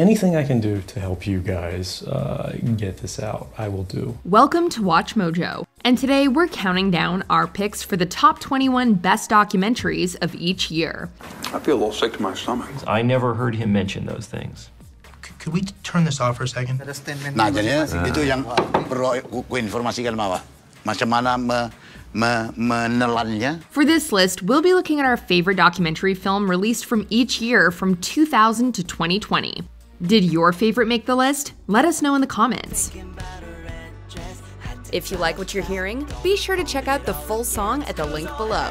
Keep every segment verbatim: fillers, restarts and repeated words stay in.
anything I can do to help you guys uh, get this out, I will do. Welcome to Watch Mojo. And today we're counting down our picks for the top twenty-one best documentaries of each year. I feel a little sick to my stomach. I never heard him mention those things. C could we turn this off for a second? Nah, jadi itu yang perlu informasi kalmawa. Macam mana For this list, we'll be looking at our favorite documentary film released from each year from two thousand to twenty twenty. Did your favorite make the list? Let us know in the comments. If you like what you're hearing, be sure to check out the full song at the link below.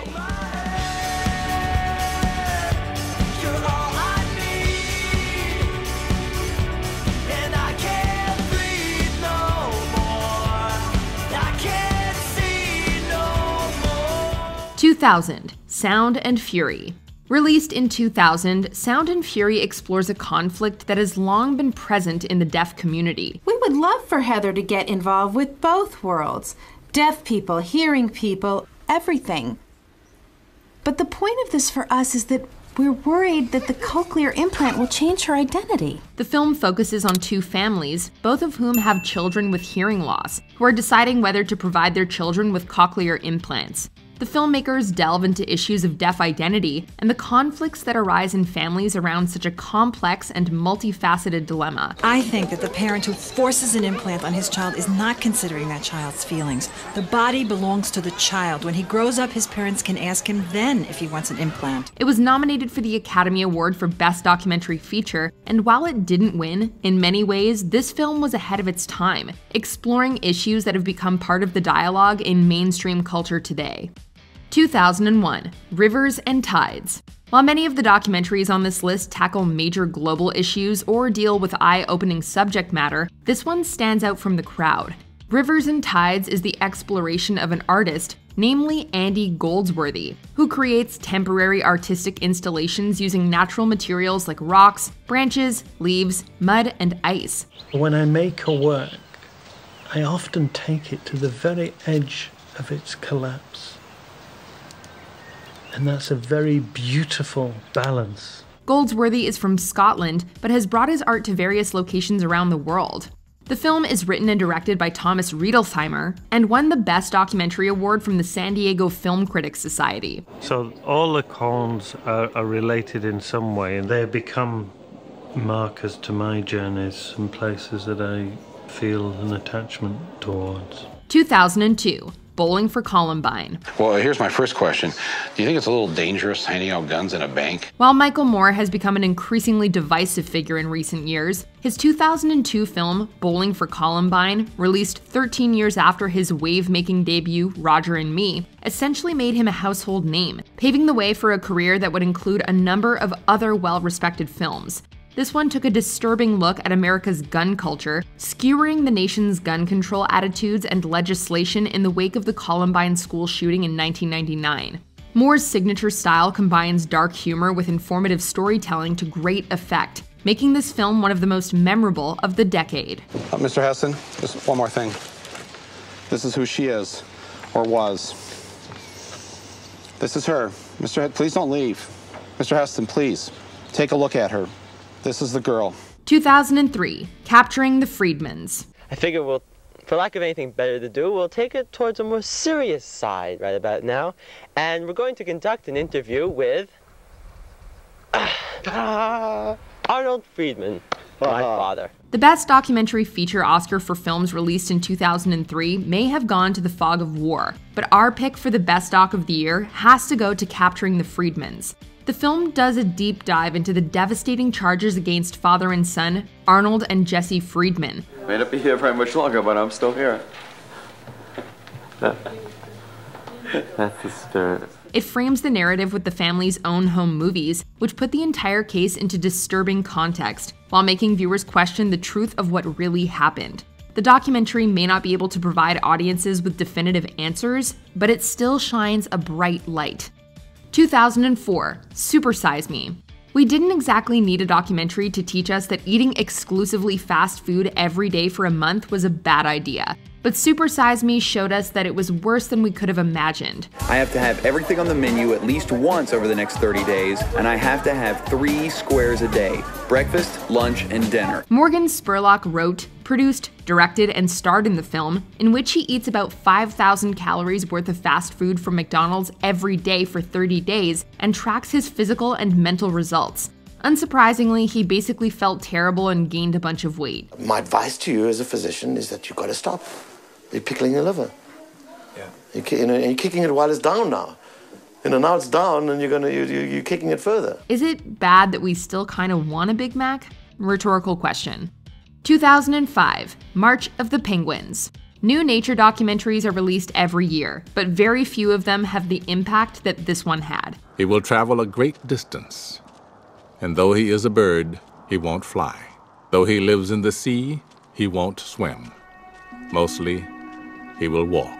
two thousand – Sound and Fury. Released in two thousand, Sound and Fury explores a conflict that has long been present in the deaf community. We would love for Heather to get involved with both worlds – deaf people, hearing people, everything. But the point of this for us is that we're worried that the cochlear implant will change her identity. The film focuses on two families, both of whom have children with hearing loss, who are deciding whether to provide their children with cochlear implants. The filmmakers delve into issues of deaf identity and the conflicts that arise in families around such a complex and multifaceted dilemma. I think that the parent who forces an implant on his child is not considering that child's feelings. The body belongs to the child. When he grows up, his parents can ask him then if he wants an implant. It was nominated for the Academy Award for Best Documentary Feature, and while it didn't win, in many ways, this film was ahead of its time, exploring issues that have become part of the dialogue in mainstream culture today. two thousand one – Rivers and Tides. While many of the documentaries on this list tackle major global issues or deal with eye-opening subject matter, this one stands out from the crowd. Rivers and Tides is the exploration of an artist, namely Andy Goldsworthy, who creates temporary artistic installations using natural materials like rocks, branches, leaves, mud, and ice. When I make a work, I often take it to the very edge of its collapse. And that's a very beautiful balance. Goldsworthy is from Scotland, but has brought his art to various locations around the world. The film is written and directed by Thomas Riedelsheimer, and won the Best Documentary Award from the San Diego Film Critics Society. So all the Kongs are, are related in some way, and they become markers to my journeys and places that I feel an attachment towards. two thousand two. Bowling for Columbine. Well, here's my first question. Do you think it's a little dangerous handing out guns in a bank? While Michael Moore has become an increasingly divisive figure in recent years, his two thousand two film, Bowling for Columbine, released thirteen years after his wave-making debut, Roger and Me, essentially made him a household name, paving the way for a career that would include a number of other well-respected films. This one took a disturbing look at America's gun culture, skewering the nation's gun control attitudes and legislation in the wake of the Columbine school shooting in nineteen ninety-nine. Moore's signature style combines dark humor with informative storytelling to great effect, making this film one of the most memorable of the decade. Uh, Mister Heston, just one more thing. This is who she is, or was. This is her. Mister Heston, please don't leave. Mister Heston, please, take a look at her. This is the girl. two thousand three, Capturing the Friedmans. I figure we'll, for lack of anything better to do, we'll take it towards a more serious side right about now. And we're going to conduct an interview with uh, Arnold Friedman, my father. The Best Documentary Feature Oscar for films released in two thousand three may have gone to The Fog of War, but our pick for the Best Doc of the Year has to go to Capturing the Friedmans. The film does a deep dive into the devastating charges against father and son, Arnold and Jesse Friedman. I may not be here very much longer, but I'm still here. That's the spirit. It frames the narrative with the family's own home movies, which put the entire case into disturbing context, while making viewers question the truth of what really happened. The documentary may not be able to provide audiences with definitive answers, but it still shines a bright light. two thousand four, Super Size Me. We didn't exactly need a documentary to teach us that eating exclusively fast food every day for a month was a bad idea, but Super Size Me showed us that it was worse than we could have imagined. I have to have everything on the menu at least once over the next thirty days, and I have to have three squares a day, breakfast, lunch, and dinner. Morgan Spurlock wrote, produced, directed, and starred in the film, in which he eats about five thousand calories worth of fast food from McDonald's every day for thirty days and tracks his physical and mental results. Unsurprisingly, he basically felt terrible and gained a bunch of weight. My advice to you as a physician is that you've got to stop. You're pickling your liver. Yeah. You're, you know, you're kicking it while it's down now. You know, now it's down and you're, gonna, you're, you're kicking it further. Is it bad that we still kind of want a Big Mac? Rhetorical question. two thousand five, March of the Penguins. New nature documentaries are released every year, but very few of them have the impact that this one had. He will travel a great distance, and though he is a bird, he won't fly. Though he lives in the sea, he won't swim. Mostly, he will walk,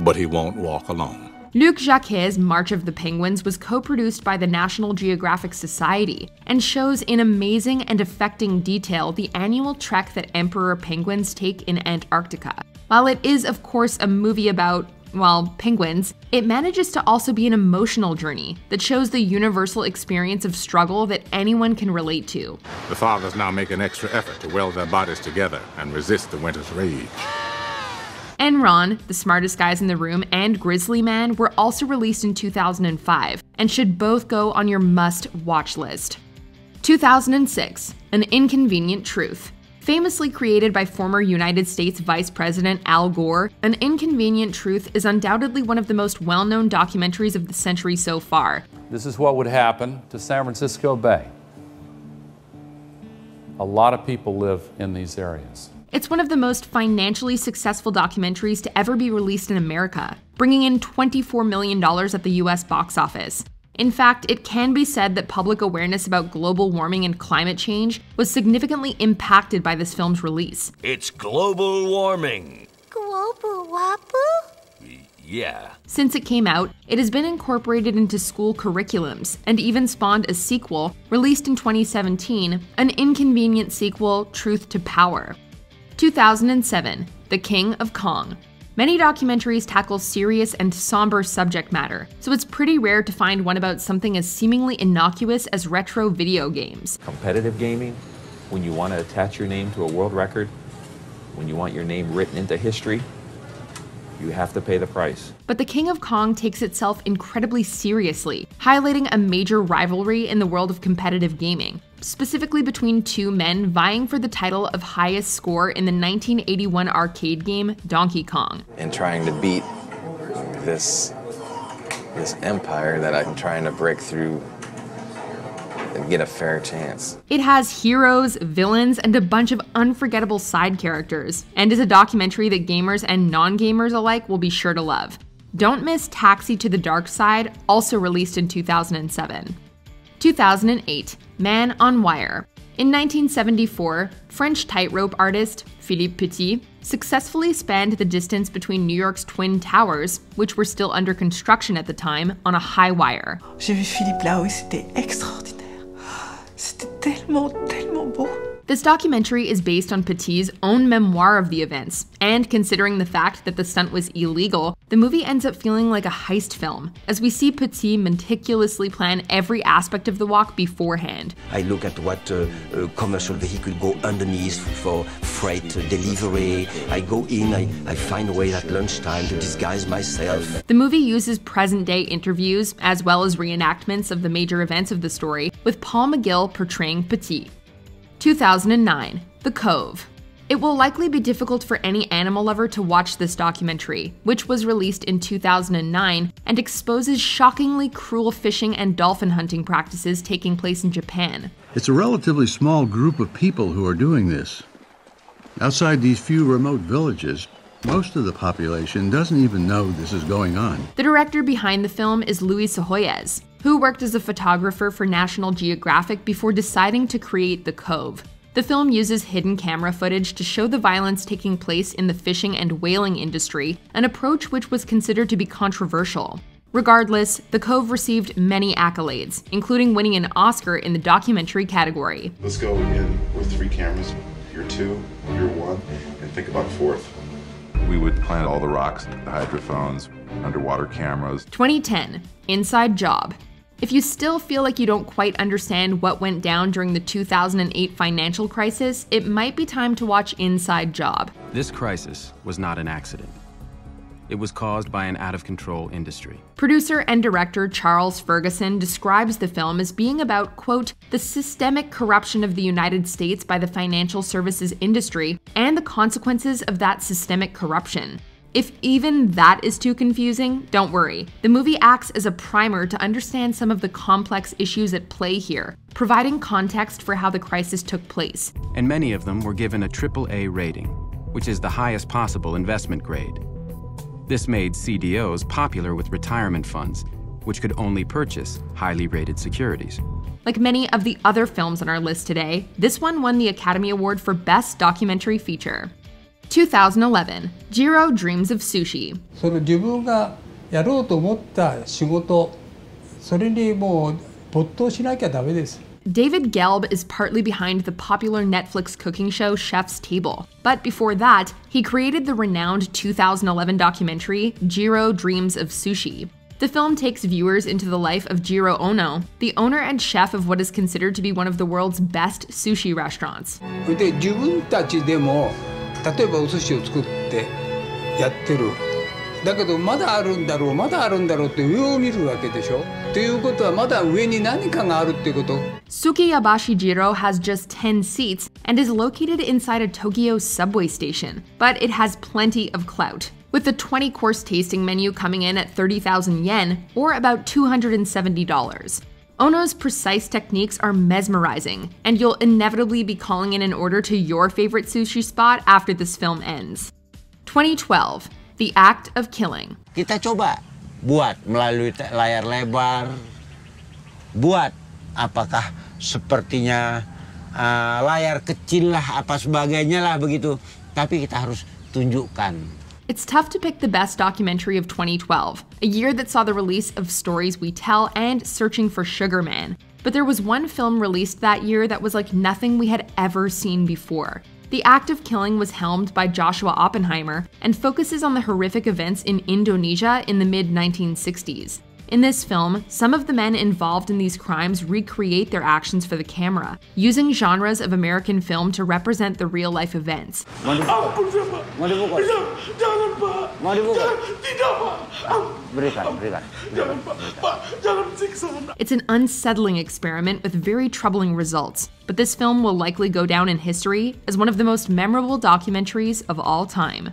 but he won't walk alone. Luc Jacquet's March of the Penguins was co-produced by the National Geographic Society and shows in amazing and affecting detail the annual trek that emperor penguins take in Antarctica. While it is, of course, a movie about, well, penguins, it manages to also be an emotional journey that shows the universal experience of struggle that anyone can relate to. The fathers now make an extra effort to weld their bodies together and resist the winter's rage. Enron, The Smartest Guys in the Room, and Grizzly Man were also released in two thousand five and should both go on your must-watch list. two thousand six, An Inconvenient Truth. Famously created by former United States Vice President Al Gore, An Inconvenient Truth is undoubtedly one of the most well-known documentaries of the century so far. This is what would happen to San Francisco Bay. A lot of people live in these areas. It's one of the most financially successful documentaries to ever be released in America, bringing in twenty-four million dollars at the U S box office. In fact, it can be said that public awareness about global warming and climate change was significantly impacted by this film's release. It's global warming. Global wapu? Yeah. Since it came out, it has been incorporated into school curriculums and even spawned a sequel, released in twenty seventeen, An Inconvenient Sequel: Truth to Power. two thousand seven, The King of Kong. Many documentaries tackle serious and somber subject matter, so it's pretty rare to find one about something as seemingly innocuous as retro video games. Competitive gaming, when you want to attach your name to a world record, when you want your name written into history, you have to pay the price. But The King of Kong takes itself incredibly seriously, highlighting a major rivalry in the world of competitive gaming, specifically between two men vying for the title of highest score in the nineteen eighty-one arcade game Donkey Kong. And trying to beat this, this empire that I'm trying to break through and get a fair chance. It has heroes, villains, and a bunch of unforgettable side characters, and is a documentary that gamers and non-gamers alike will be sure to love. Don't miss Taxi to the Dark Side, also released in two thousand seven. two thousand eight, Man on Wire. In nineteen seventy-four, French tightrope artist Philippe Petit successfully spanned the distance between New York's Twin Towers, which were still under construction at the time, on a high wire. J'ai vu Philippe là-haut, c'était extraordinaire. C'était tellement, tellement beau. This documentary is based on Petit's own memoir of the events, and considering the fact that the stunt was illegal, the movie ends up feeling like a heist film, as we see Petit meticulously plan every aspect of the walk beforehand. I look at what uh, uh, commercial vehicle go underneath for freight uh, delivery. I go in, I, I find a way at lunchtime to disguise myself. The movie uses present-day interviews, as well as reenactments of the major events of the story, with Paul McGill portraying Petit. two thousand nine, The Cove. It will likely be difficult for any animal lover to watch this documentary, which was released in two thousand nine and exposes shockingly cruel fishing and dolphin hunting practices taking place in Japan. It's a relatively small group of people who are doing this. Outside these few remote villages, most of the population doesn't even know this is going on. The director behind the film is Luis Sahoyes, who worked as a photographer for National Geographic before deciding to create The Cove. The film uses hidden camera footage to show the violence taking place in the fishing and whaling industry, an approach which was considered to be controversial. Regardless, The Cove received many accolades, including winning an Oscar in the documentary category. Let's go in with three cameras. You're two, you're one, and think about fourth. We would plant all the rocks, the hydrophones, underwater cameras. twenty ten, Inside Job. If you still feel like you don't quite understand what went down during the two thousand eight financial crisis, it might be time to watch Inside Job. This crisis was not an accident. It was caused by an out-of-control industry. Producer and director Charles Ferguson describes the film as being about, quote, the systemic corruption of the United States by the financial services industry and the consequences of that systemic corruption. If even that is too confusing, don't worry. The movie acts as a primer to understand some of the complex issues at play here, providing context for how the crisis took place. And many of them were given a triple A rating, which is the highest possible investment grade. This made C D Os popular with retirement funds, which could only purchase highly rated securities. Like many of the other films on our list today, this one won the Academy Award for Best Documentary Feature. twenty eleven, Jiro Dreams of Sushi. David Gelb is partly behind the popular Netflix cooking show Chef's Table, but before that, he created the renowned two thousand eleven documentary Jiro Dreams of Sushi. The film takes viewers into the life of Jiro Ono, the owner and chef of what is considered to be one of the world's best sushi restaurants. Sukiyabashi Jiro has just ten seats and is located inside a Tokyo subway station, but it has plenty of clout, with the twenty-course tasting menu coming in at thirty thousand yen, or about two hundred seventy dollars. Ono's precise techniques are mesmerizing, and you'll inevitably be calling in an order to your favorite sushi spot after this film ends. twenty twelve. The Act of Killing. Kita coba buat melalui layar lebar, buat apakah sepertinya uh, layar kecil lah, apa sebagainya lah begitu. Tapi kita harus tunjukkan. It's tough to pick the best documentary of twenty twelve, a year that saw the release of Stories We Tell and Searching for Sugar Man. But there was one film released that year that was like nothing we had ever seen before. The Act of Killing was helmed by Joshua Oppenheimer and focuses on the horrific events in Indonesia in the mid nineteen sixties. In this film, some of the men involved in these crimes recreate their actions for the camera, using genres of American film to represent the real-life events. It's an unsettling experiment with very troubling results, but this film will likely go down in history as one of the most memorable documentaries of all time.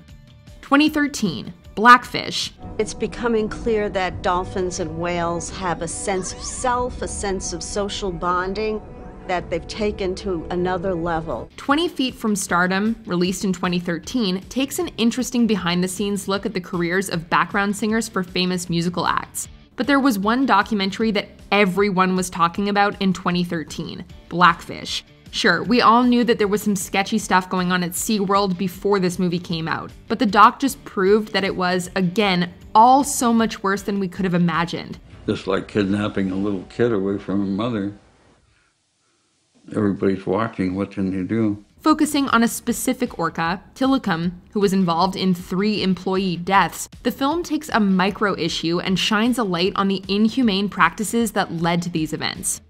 twenty thirteen, Blackfish. It's becoming clear that dolphins and whales have a sense of self, a sense of social bonding that they've taken to another level. twenty feet from Stardom, released in twenty thirteen, takes an interesting behind-the-scenes look at the careers of background singers for famous musical acts. But there was one documentary that everyone was talking about in twenty thirteen, Blackfish. Sure, we all knew that there was some sketchy stuff going on at SeaWorld before this movie came out, but the doc just proved that it was, again, all so much worse than we could have imagined. Just like kidnapping a little kid away from her mother. Everybody's watching, what can you do? Focusing on a specific orca, Tilikum, who was involved in three employee deaths, the film takes a micro-issue and shines a light on the inhumane practices that led to these events.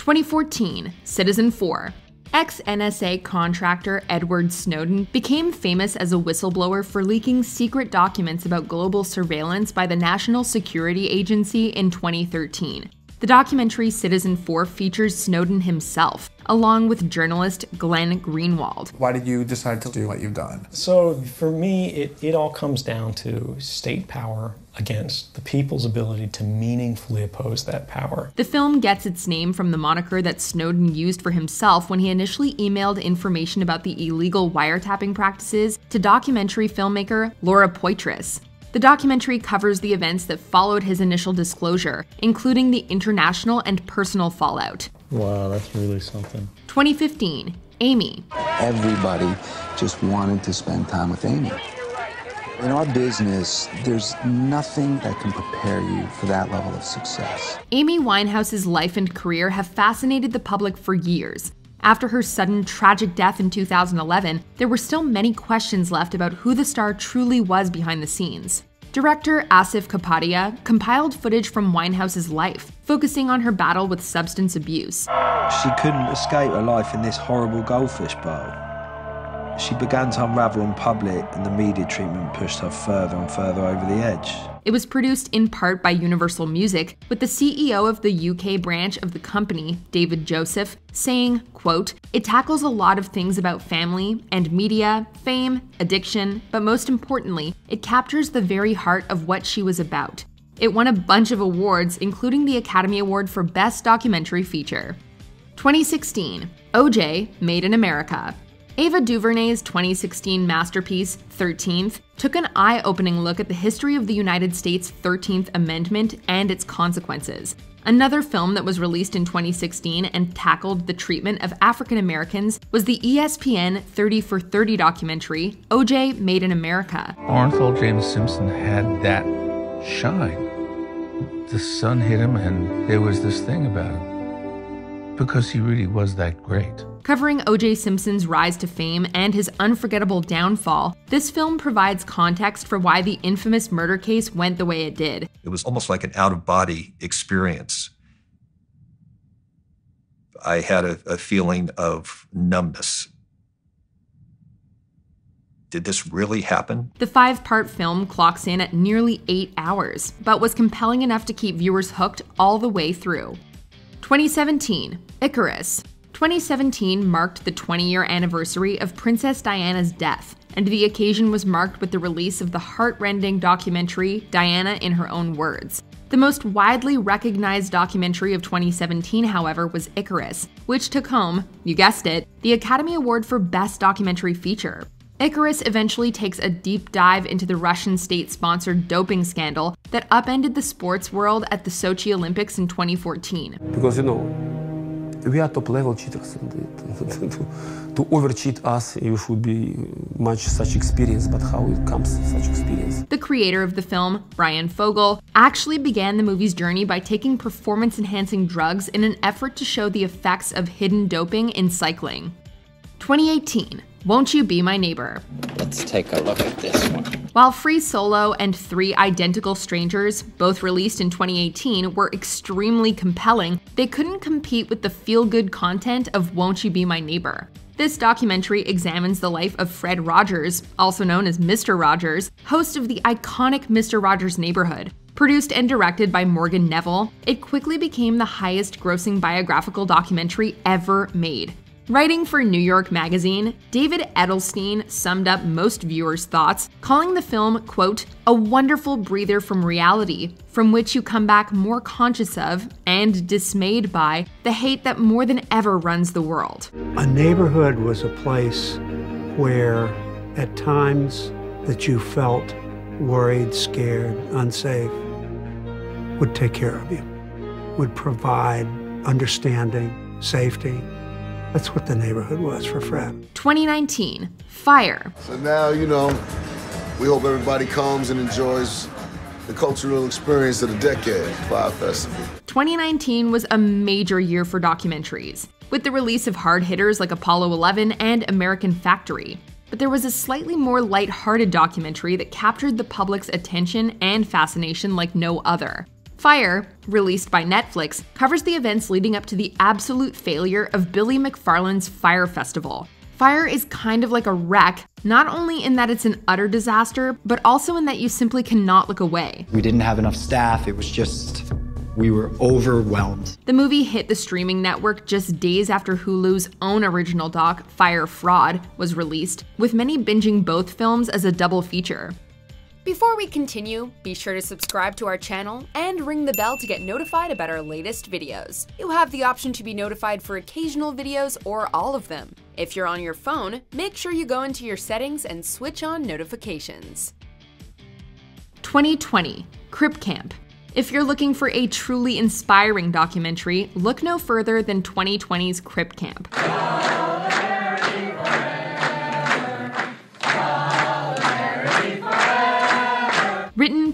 twenty fourteen, Citizen four. Ex-N S A contractor Edward Snowden became famous as a whistleblower for leaking secret documents about global surveillance by the National Security Agency in twenty thirteen. The documentary Citizen four features Snowden himself, along with journalist Glenn Greenwald. Why did you decide to do what you've done? So for me, it, it all comes down to state power against the people's ability to meaningfully oppose that power. The film gets its name from the moniker that Snowden used for himself when he initially emailed information about the illegal wiretapping practices to documentary filmmaker Laura Poitras. The documentary covers the events that followed his initial disclosure, including the international and personal fallout. Wow, that's really something. twenty fifteen, Amy. Everybody just wanted to spend time with Amy. In our business, there's nothing that can prepare you for that level of success. Amy Winehouse's life and career have fascinated the public for years. After her sudden tragic death in two thousand eleven, there were still many questions left about who the star truly was behind the scenes. Director Asif Kapadia compiled footage from Winehouse's life, focusing on her battle with substance abuse. She couldn't escape her life in this horrible goldfish bowl. She began to unravel in public, and the media treatment pushed her further and further over the edge. It was produced in part by Universal Music, with the C E O of the U K branch of the company, David Joseph, saying, quote, "It tackles a lot of things about family and media, fame, addiction, but most importantly, it captures the very heart of what she was about. It won a bunch of awards, including the Academy Award for Best Documentary Feature." twenty sixteen, O J Made in America. Ava DuVernay's twenty sixteen masterpiece, thirteenth, took an eye-opening look at the history of the United States' thirteenth Amendment and its consequences. Another film that was released in twenty sixteen and tackled the treatment of African Americans was the E S P N thirty for thirty documentary, O J Made in America. Arthur James Simpson had that shine. The sun hit him and there was this thing about him, because he really was that great. Covering O J Simpson's rise to fame and his unforgettable downfall, this film provides context for why the infamous murder case went the way it did. It was almost like an out-of-body experience. I had a, a feeling of numbness. Did this really happen? The five-part film clocks in at nearly eight hours, but was compelling enough to keep viewers hooked all the way through. twenty seventeen, Icarus. twenty seventeen marked the twenty-year anniversary of Princess Diana's death, and the occasion was marked with the release of the heartrending documentary, Diana in Her Own Words. The most widely recognized documentary of twenty seventeen, however, was Icarus, which took home, you guessed it, the Academy Award for Best Documentary Feature. Icarus eventually takes a deep dive into the Russian state-sponsored doping scandal that upended the sports world at the Sochi Olympics in twenty fourteen. Because, you know, we are top-level cheaters. to, to over-cheat us, you should be much such experience, but how it comes such experience. The creator of the film, Brian Fogel, actually began the movie's journey by taking performance-enhancing drugs in an effort to show the effects of hidden doping in cycling. twenty eighteen, Won't You Be My Neighbor? Let's take a look at this one. While Free Solo and Three Identical Strangers, both released in twenty eighteen, were extremely compelling, they couldn't compete with the feel-good content of Won't You Be My Neighbor? This documentary examines the life of Fred Rogers, also known as Mister Rogers, host of the iconic Mister Rogers' Neighborhood. Produced and directed by Morgan Neville, it quickly became the highest-grossing biographical documentary ever made. Writing for New York Magazine, David Edelstein summed up most viewers' thoughts, calling the film, quote, "a wonderful breather from reality, from which you come back more conscious of and dismayed by the hate that more than ever runs the world." A neighborhood was a place where, at times, that you felt worried, scared, unsafe, would take care of you, would provide understanding, safety. That's what the neighborhood was for Fred. twenty nineteen, Fire. So now, you know, we hope everybody comes and enjoys the cultural experience of the decade, Fire Festival. twenty nineteen was a major year for documentaries, with the release of hard hitters like Apollo eleven and American Factory. But there was a slightly more lighthearted documentary that captured the public's attention and fascination like no other. Fire, released by Netflix, covers the events leading up to the absolute failure of Billy McFarlane's Fire Festival. Fire is kind of like a wreck, not only in that it's an utter disaster, but also in that you simply cannot look away. We didn't have enough staff, it was just, we were overwhelmed. The movie hit the streaming network just days after Hulu's own original doc, Fire Fraud, was released, with many binging both films as a double feature. Before we continue, be sure to subscribe to our channel and ring the bell to get notified about our latest videos. You'll have the option to be notified for occasional videos or all of them. If you're on your phone, make sure you go into your settings and switch on notifications. twenty twenty, Crip Camp. If you're looking for a truly inspiring documentary, look no further than twenty twenty's Crip Camp.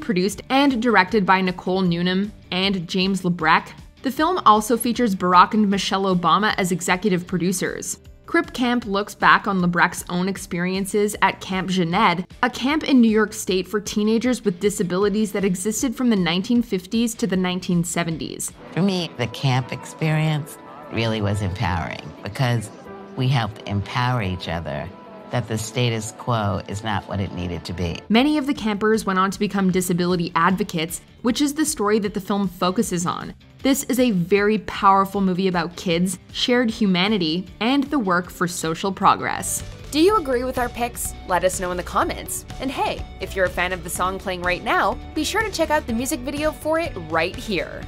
produced and directed by Nicole Newnham and James LeBrecq. The film also features Barack and Michelle Obama as executive producers. Crip Camp looks back on LeBrecq's own experiences at Camp Jened, a camp in New York State for teenagers with disabilities that existed from the nineteen fifties to the nineteen seventies. For me, the camp experience really was empowering because we helped empower each other that the status quo is not what it needed to be. Many of the campers went on to become disability advocates, which is the story that the film focuses on. This is a very powerful movie about kids, shared humanity, and the work for social progress. Do you agree with our picks? Let us know in the comments. And hey, if you're a fan of the song playing right now, be sure to check out the music video for it right here.